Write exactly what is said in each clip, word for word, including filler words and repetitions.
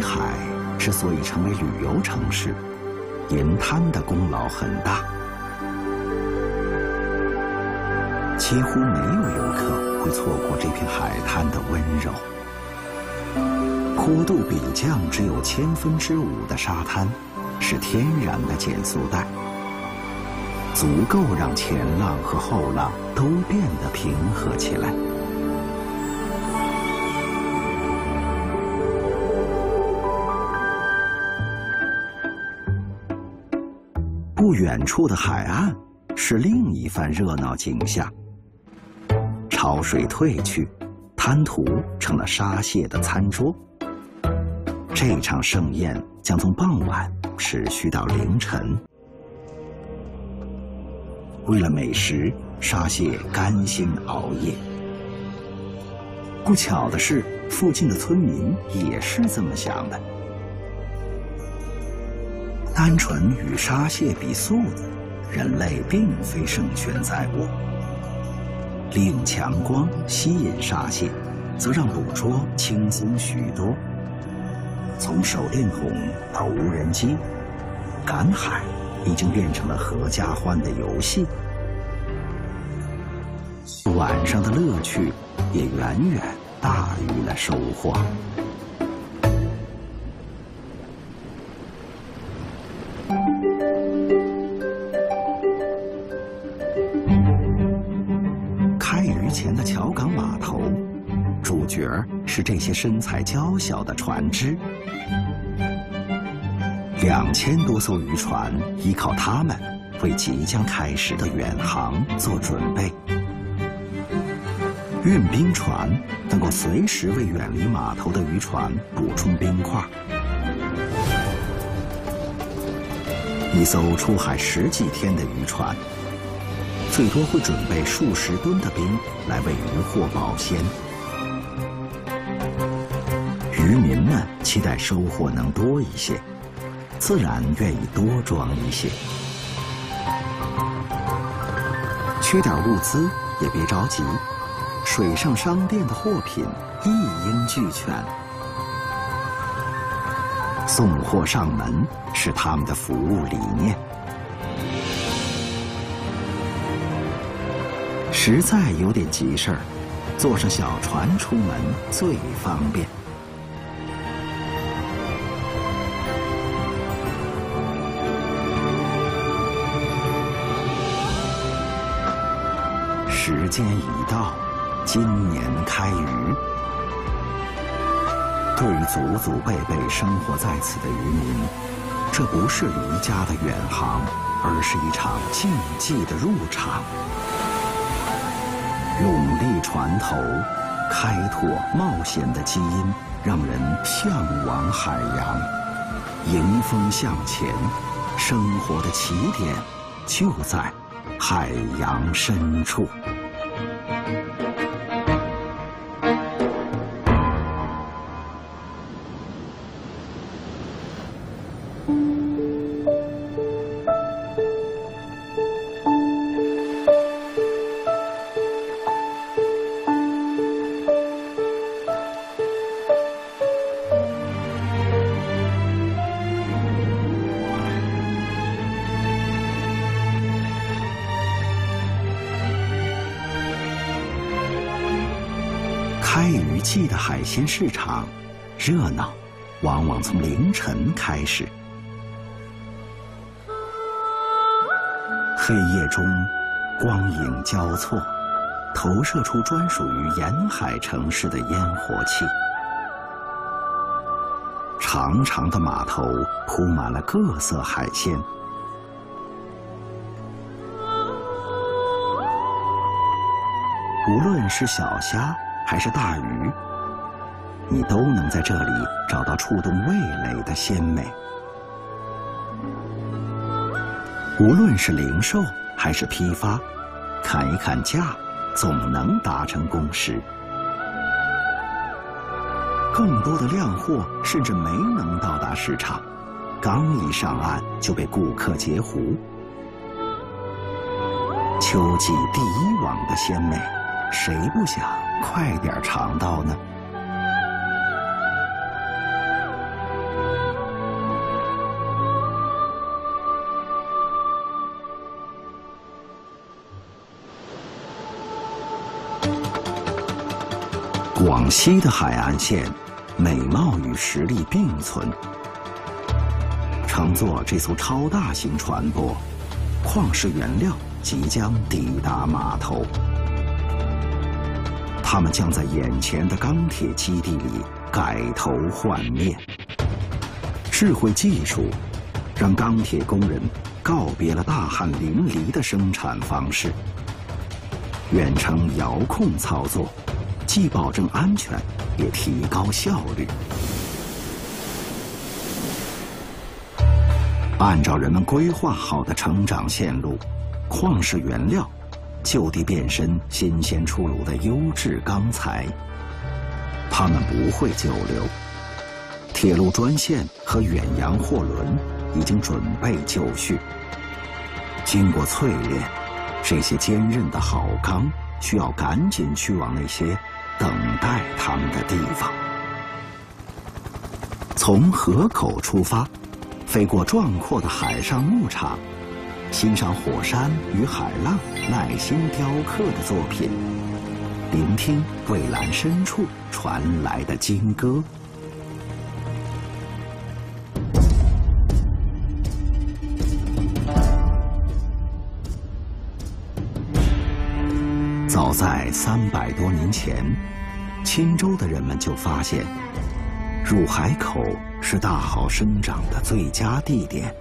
威海之所以成为旅游城市，银滩的功劳很大。几乎没有游客会错过这片海滩的温柔。坡度比降只有千分之五的沙滩，是天然的减速带，足够让前浪和后浪都变得平和起来。 不远处的海岸是另一番热闹景象。潮水退去，滩涂成了沙蟹的餐桌。这场盛宴将从傍晚持续到凌晨。为了美食，沙蟹甘心熬夜。不巧的是，附近的村民也是这么想的。 单纯与沙蟹比速度，人类并非胜券在握。利用强光吸引沙蟹，则让捕捉轻松许多。从手电筒到无人机，赶海已经变成了合家欢的游戏。晚上的乐趣也远远大于了收获。 是这些身材娇小的船只，两千多艘渔船依靠它们为即将开始的远航做准备。运兵船能够随时为远离码头的渔船补充冰块。一艘出海十几天的渔船，最多会准备数十吨的冰来为渔获保鲜。 渔民们期待收获能多一些，自然愿意多装一些。缺点物资也别着急，水上商店的货品一应俱全。送货上门是他们的服务理念。实在有点急事儿，坐上小船出门最方便。 时间已到，今年开渔。对于祖祖辈辈生活在此的渔民，这不是离家的远航，而是一场竞技的入场。勇立船头，开拓冒险的基因，让人向往海洋，迎风向前。生活的起点就在海洋深处。 海鲜市场热闹，往往从凌晨开始。黑夜中，光影交错，投射出专属于沿海城市的烟火气。长长的码头铺满了各色海鲜。 无论是小虾还是大鱼，你都能在这里找到触动味蕾的鲜美。无论是零售还是批发，砍一砍价，总能达成共识。更多的量货甚至没能到达市场，刚一上岸就被顾客截胡。秋季第一网的鲜美。 谁不想快点尝到呢？广西的海岸线，美貌与实力并存。乘坐这艘超大型船舶，矿石原料即将抵达码头，他们将在眼前的钢铁基地里改头换面。智慧技术让钢铁工人告别了大汗淋漓的生产方式，远程遥控操作。 既保证安全，也提高效率。按照人们规划好的成长线路，矿石原料就地变身新鲜出炉的优质钢材，它们不会久留。铁路专线和远洋货轮已经准备就绪。经过淬炼，这些坚韧的好钢需要赶紧去往那些 等待他们的地方。从河口出发，飞过壮阔的海上牧场，欣赏火山与海浪耐心雕刻的作品，聆听蔚蓝深处传来的鲸歌。早在三百多年前，钦州的人们就发现，入海口是大蚝生长的最佳地点。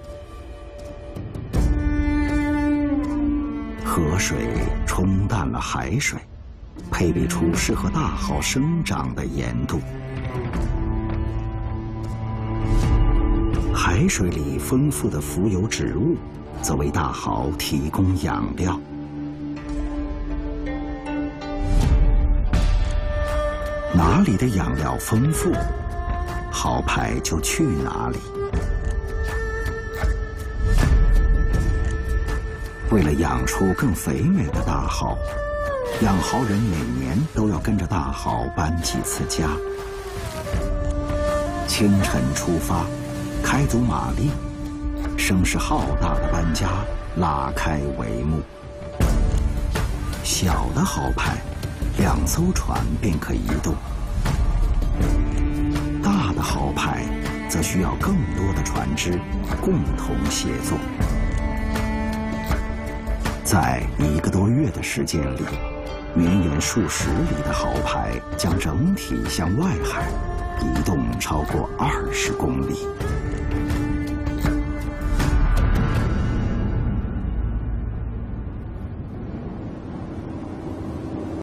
河水冲淡了海水，配备出适合大蚝生长的盐度。海水里丰富的浮游植物，则为大蚝提供养料。 哪里的养料丰富，蚝排就去哪里。为了养出更肥美的大蚝，养蚝人每年都要跟着大蚝搬几次家。清晨出发，开足马力，声势浩大的搬家拉开帷幕。小的蚝排， 两艘船便可移动，大的蚝排则需要更多的船只共同协作。在一个多月的时间里，绵延数十里的蚝排将整体向外海移动超过二十公里。